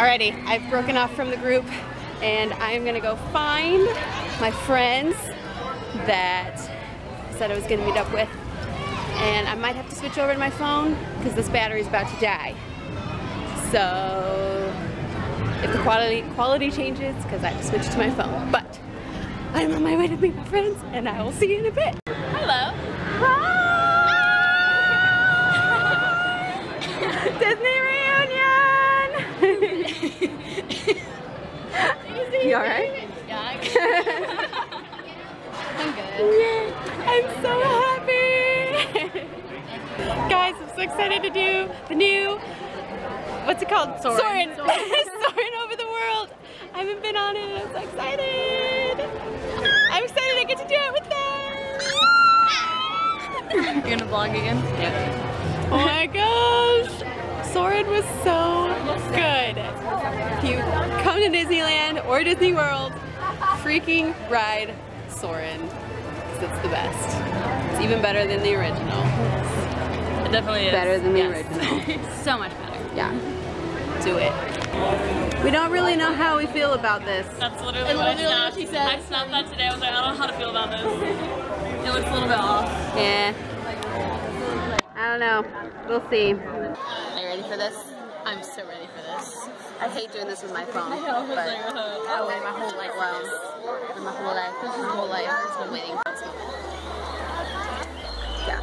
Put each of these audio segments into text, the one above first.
Alrighty, I've broken off from the group and I'm gonna go find my friends that I said I was gonna meet up with. And I might have to switch over to my phone because this battery's about to die. So if the quality changes, because I have to switch to my phone. But I'm on my way to meet my friends and I will see you in a bit. Hello. Hi. Disney reunion! You alright? Yeah, I'm good. Yay. I'm so happy! Guys, I'm so excited to do the new, what's it called? Soarin'. Soarin' over the world. I haven't been on it and I'm so excited. I'm excited I get to do it with them. You're gonna vlog again? Yeah. Oh my gosh, Soarin' was so good. If you come to Disneyland or Disney World, freaking ride Soarin', because it's the best. It's even better than the original. It definitely is. Better than the original. So much better. Yeah. Do it. We don't really know how we feel about this. That's literally what I snapped. I snapped that today. I was like, I don't know how to feel about this. It looks a little bit off. Yeah. I don't know. We'll see. Are you ready for this? I'm so ready for this. I hate doing this with my phone. I know, but I waited my whole life. Well, my whole life. My whole life has been waiting for this moment. Yeah.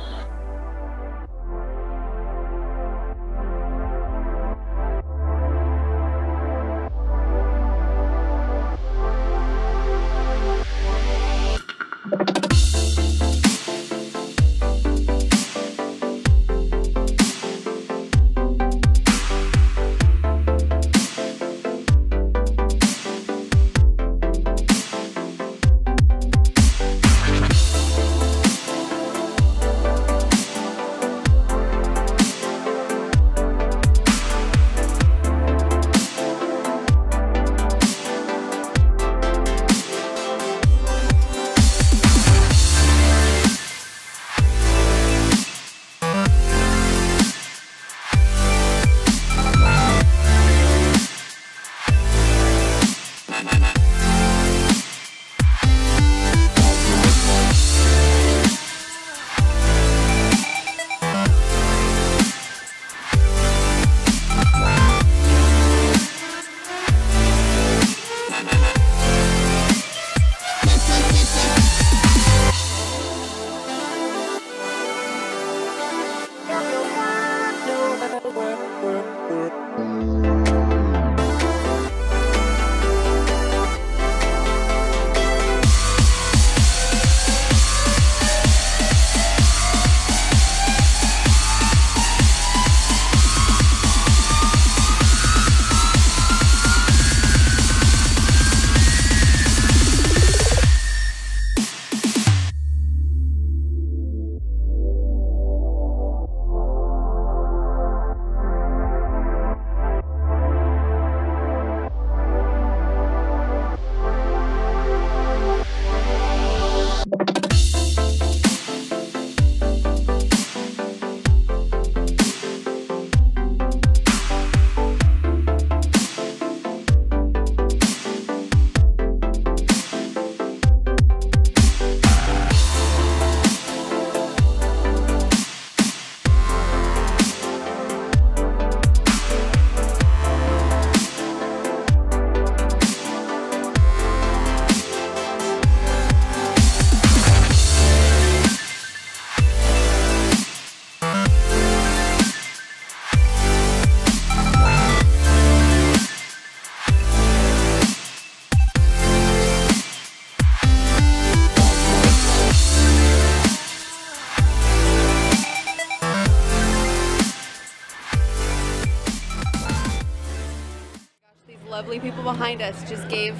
Lovely people behind us just gave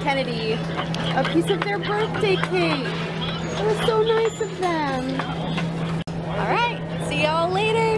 Kennedy a piece of their birthday cake. It was so nice of them. All right, see y'all later.